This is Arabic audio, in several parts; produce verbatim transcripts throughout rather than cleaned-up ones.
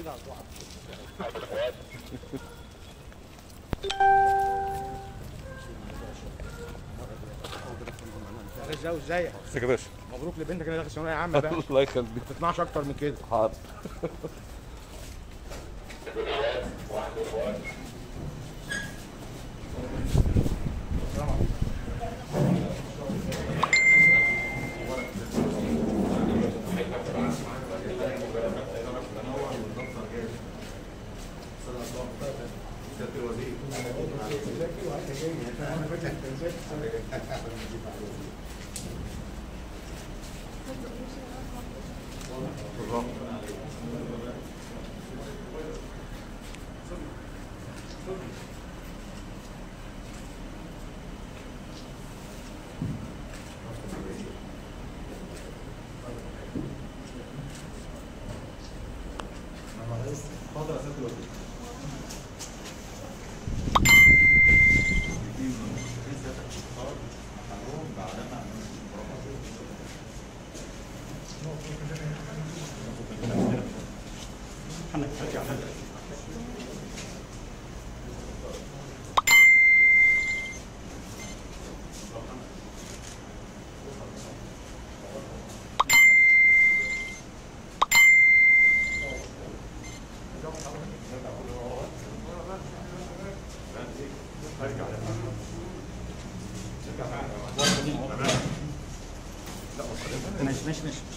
كده هتقع. ازاي وازيك؟ ازيك يا باشا؟ مبروك لبنتك اللي داخل ثانويه عامه بقى. الله يخليك. ما تطمعش اكتر من كده. حاضر.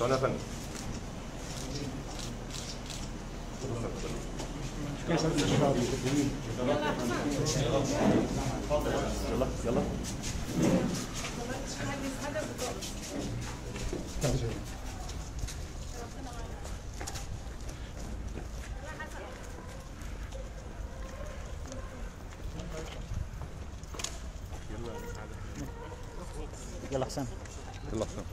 انا فندم يلا يلا يلا حسام يلا حسام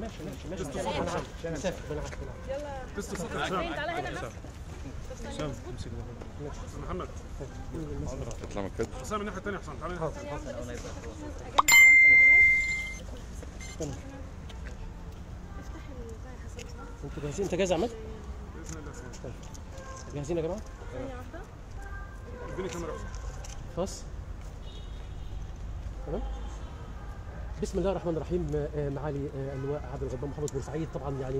ماشي ماشي ماشي ماشي محمد اطلع من كده حسام الناحيه الثانيه حسام تعالى حاضر انتوا جاهزين انت جاهز يا عماد؟ باذن الله طيب جاهزين يا جماعه؟ اديني كاميرا خلاص تمام بسم الله الرحمن الرحيم معالي اللواء عادل غضبان محافظ بورسعيد طبعا يعني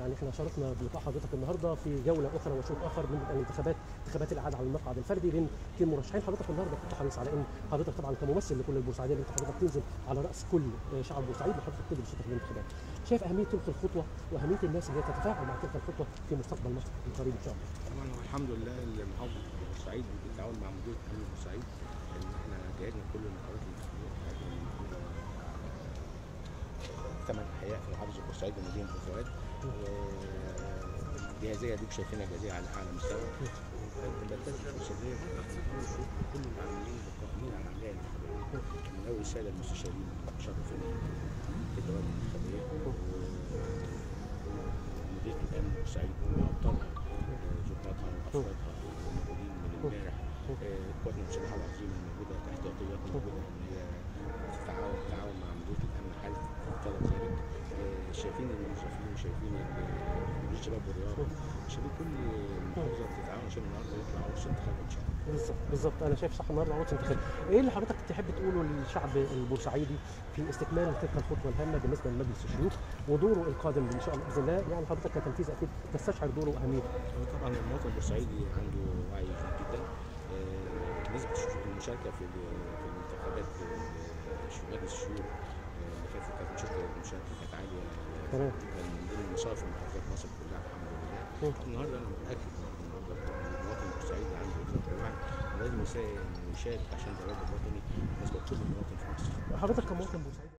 يعني احنا شاركنا بلقاء حضرتك النهارده في جوله اخرى وشوط اخر من الانتخابات انتخابات العاد على المقعد الفردي بين تيم مرشحين حضرتك النهارده كنت حريص على ان حضرتك طبعا كممثل لكل البورسعيديه انت حضرتك تنزل على راس كل شعب بورسعيد وحضرتك تنزل في الانتخابات شايف اهميه تلك الخطوه واهميه الناس اللي هي تتفاعل مع تلك الخطوه في مستقبل مصر القريب ان شاء الله. طبعا الحمد لله المحافظ بورسعيد بالتعاون مع مديريه تيم بورسعيد ان احنا جهزنا كل المقررات ثمان حياة في محافظة بورسعيد ومدينة بورسعيد والجاهزية دي شايفينها جاهزية على أعلى مستوى والمركز البورسعيدي كل العاملين والقائمين على العملية الانتخابية من أول السادة المستشارين المشرفين في الدوائر الانتخابية ومديرية الأمن بورسعيد وأبطالها ظباطها وأفرادها الموجودين من امبارح إخواتنا المسلحة العظيمة الموجودة احتياطيات موجودة إن هي تتعاون تعاون مع مديرية الأمن الحالي شايفين الموظفين شايفين الشباب والرياضه شايفين كل المحافظه بتتعاون عشان النهارده يطلع عرس انتخابي ان شاء الله. بالظبط بالظبط انا شايف صح النهارده عرس انتخابي. ايه اللي حضرتك تحب تقوله للشعب البورسعيدي في استكمال تلك الخطوه الهامه بالنسبه لمجلس الشيوخ ودوره القادم ان شاء الله باذن الله يعني حضرتك كتنفيذ اكيد تستشعر دوره واهميته. طبعا المواطن البورسعيدي عنده وعي جدا نسبه المشاركه في الانتخابات في مجلس الشيوخ كانت شركة المشاركة كانت عالية تمام كان من ضمن المصايف في محافظات مصر كلها الحمد لله النهارده انا متأكد النهارده المواطن البورسعيدي عنده إدراك واعي لازم يشارك عشان ده الوطن الوطني بالنسبة لكل المواطن في مصر. حضرتك كمواطن بورسعيدي